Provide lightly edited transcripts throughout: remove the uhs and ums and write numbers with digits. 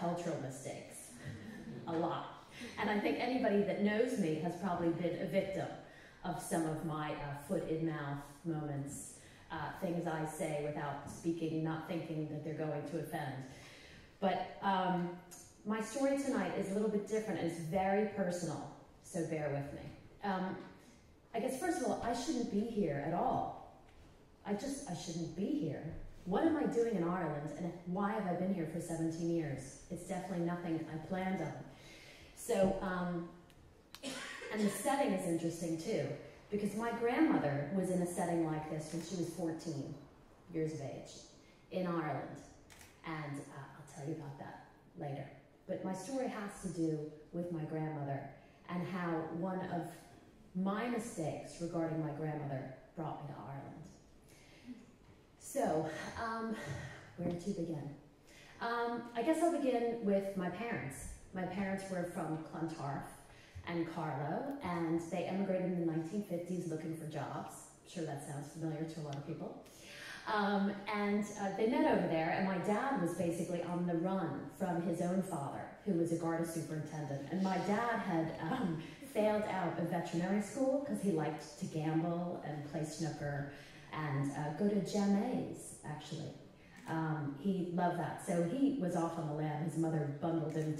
cultural mistakes, a lot. And I think anybody that knows me has probably been a victim of some of my foot-in-mouth moments, things I say without speaking, not thinking that they're going to offend. But my story tonight is a little bit different. It's very personal, so bear with me. I guess, first of all, I shouldn't be here at all. I shouldn't be here. What am I doing in Ireland, and why have I been here for 17 years? It's definitely nothing I planned on. So, and the setting is interesting too, because my grandmother was in a setting like this when she was 14 years of age in Ireland, and I'll tell you about that later. But my story has to do with my grandmother and how one of my mistakes regarding my grandmother brought me to Ireland. So, where to begin? I guess I'll begin with my parents. My parents were from Clontarf and Carlow, and they emigrated in the 1950s looking for jobs. I'm sure that sounds familiar to a lot of people. They met over there, and my dad was basically on the run from his own father, who was a Garda superintendent. And my dad had failed out of veterinary school because he liked to gamble and play snooker and go to Jammies, actually. He loved that. So he was off on the lam. His mother bundled him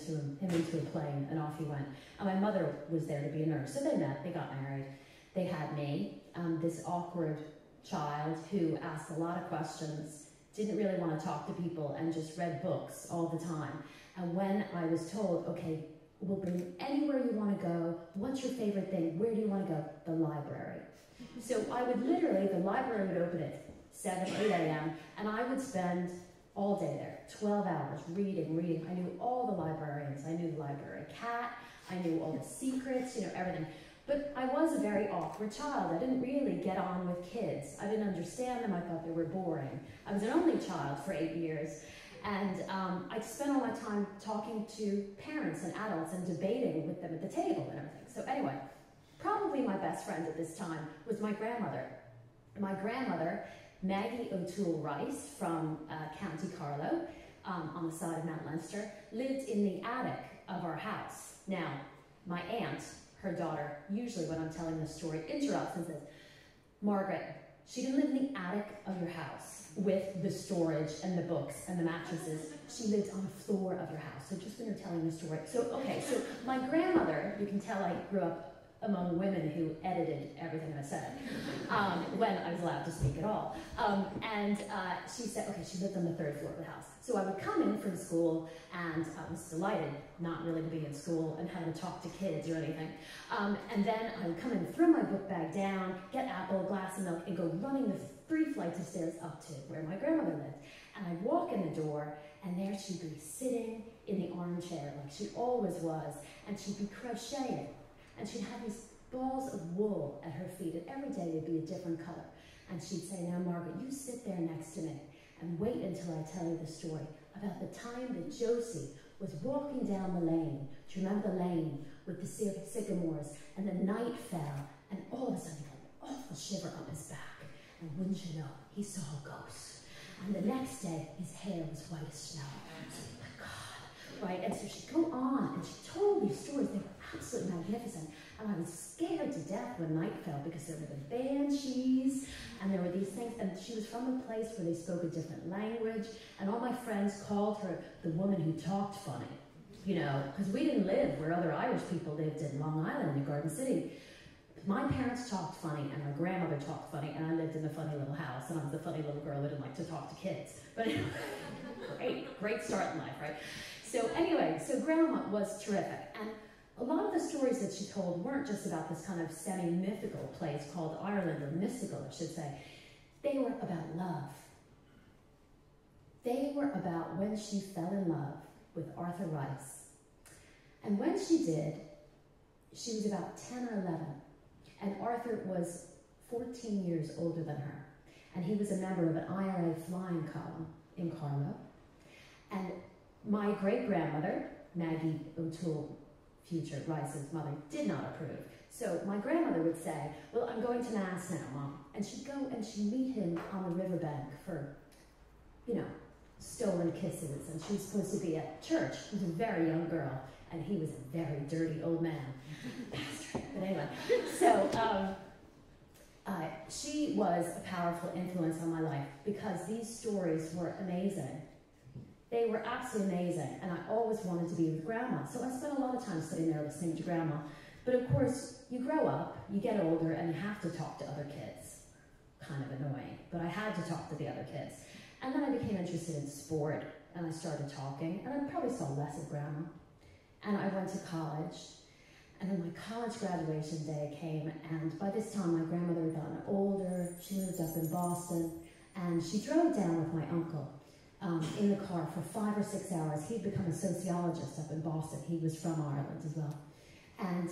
into a plane, and off he went. And my mother was there to be a nurse. So they met, they got married. They had me, this awkward child who asked a lot of questions, didn't really want to talk to people, and just read books all the time. And when I was told, okay, we'll bring you anywhere you want to go, what's your favorite thing, where do you want to go? The library. So I would literally, the library would open at 7, 8 a.m., and I would spend all day there, 12 hours, reading, reading. I knew all the librarians. I knew the library cat. I knew all the secrets, you know, everything. But I was a very awkward child. I didn't really get on with kids. I didn't understand them. I thought they were boring. I was an only child for 8 years, and I spent all my time talking to parents and adults and debating with them at the table and everything. So anyway, probably my best friend at this time was my grandmother. My grandmother, Maggie O'Toole Rice from County Carlow, on the side of Mount Leinster, lived in the attic of our house. Now, my aunt, her daughter, usually when I'm telling this story, interrupts and says, Margaret, she didn't live in the attic of your house with the storage and the books and the mattresses. She lived on the floor of your house. So just when you're telling the story. So, okay, so my grandmother, you can tell I grew up among women who edited everything I said, when I was allowed to speak at all. She said, okay, she lived on the third floor of the house. So I would come in from school, and I was delighted not really to be in school and having to talk to kids or anything. And then I would come in, throw my book bag down, get apple, glass of milk, and go running the three flights of stairs up to where my grandmother lived. And I'd walk in the door, and there she'd be sitting in the armchair like she always was, and she'd be crocheting. And she'd have these balls of wool at her feet, and every day they'd be a different color. And she'd say, now, Margaret, you sit there next to me and wait until I tell you the story about the time that Josie was walking down the lane. Do you remember the lane with the sycamores? And the night fell, and all of a sudden he got an awful shiver up his back. And wouldn't you know, he saw a ghost. And the next day, his hair was white as snow. So, oh my God, right? And so she'd go on, and she told these stories. They were absolutely magnificent, and I was scared to death when night fell, because there were the banshees, and there were these things, and she was from a place where they spoke a different language, and all my friends called her the woman who talked funny, you know, because we didn't live where other Irish people lived in Long Island and Garden City. My parents talked funny, and my grandmother talked funny, and I lived in a funny little house, and I was a funny little girl who didn't like to talk to kids, but anyway, great start in life, right? So anyway, so Grandma was terrific, and a lot of the stories that she told weren't just about this kind of semi-mythical place called Ireland, or mystical, I should say. They were about love. They were about when she fell in love with Arthur Rice. And when she did, she was about 10 or 11. And Arthur was 14 years older than her. And he was a member of an IRA flying column in Carlow. And my great-grandmother, Maggie O'Toole Future Rice's mother, did not approve. So my grandmother would say, well, I'm going to Mass now, Mom. And she'd go and she'd meet him on the riverbank for, you know, stolen kisses, and she was supposed to be at church. She was a very young girl, and he was a very dirty old man. Bastard. But anyway, so she was a powerful influence on my life because these stories were amazing. They were absolutely amazing, and I always wanted to be with Grandma. So I spent a lot of time sitting there listening to Grandma. But of course, you grow up, you get older, and you have to talk to other kids. Kind of annoying, but I had to talk to the other kids. And then I became interested in sport, and I started talking, and I probably saw less of Grandma. And I went to college, and then my college graduation day came, and by this time my grandmother had gotten older, she moved up in Boston, and she drove down with my uncle in the car for 5 or 6 hours. He'd become a sociologist up in Boston. He was from Ireland as well. And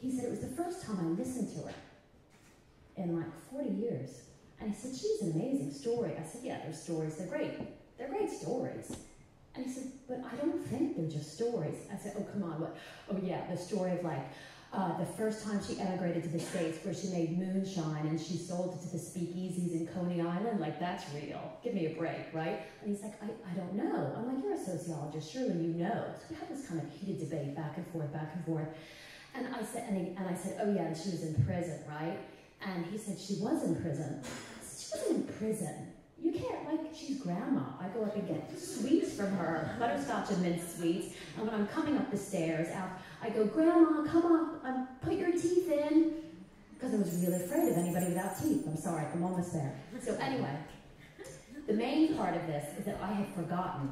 he said it was the first time I listened to her in like 40 years. And he said, she's an amazing story. I said, yeah, their stories, they're great. They're great stories. And he said, but I don't think they're just stories. I said, oh, come on, what? Oh yeah, the story of like, the first time she emigrated to the States where she made moonshine and she sold it to the speakeasies in Coney Island, like that's real, give me a break, right? And he's like, I don't know. I'm like, you're a sociologist, surely you know. So we had this kind of heated debate back and forth. And I said, oh yeah, and she was in prison, right? And he said, she was in prison. I said, she wasn't in prison. You can't, like, she's Grandma. I go up and get sweets from her, butterscotch and mint sweets. And when I'm coming up the stairs, I go, Grandma, come up, put your teeth in. Because I was really afraid of anybody without teeth. I'm sorry, I'm almost there. So anyway, the main part of this is that I had forgotten.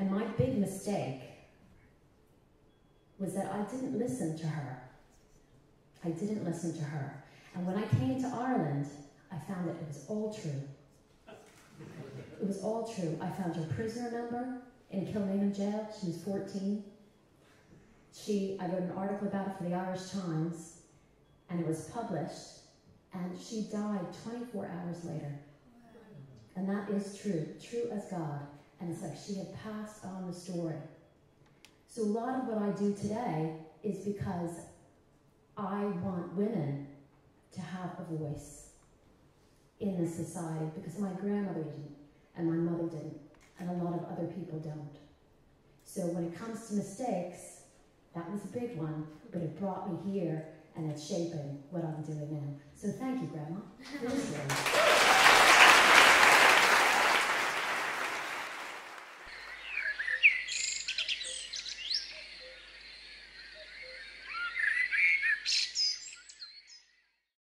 And my big mistake was that I didn't listen to her. I didn't listen to her. And when I came to Ireland, I found that it was all true. It was all true. I found her prisoner number in Kilmainham Jail. She was 14. I wrote an article about it for the Irish Times, and it was published, and she died 24 hours later. And that is true, true as God. And it's like she had passed on the story. So a lot of what I do today is because I want women to have a voice in this society, because my grandmother didn't, and my mother didn't, and a lot of other people don't. So when it comes to mistakes, that was a big one, but it brought me here, and it's shaping what I'm doing now. So thank you, Grandma.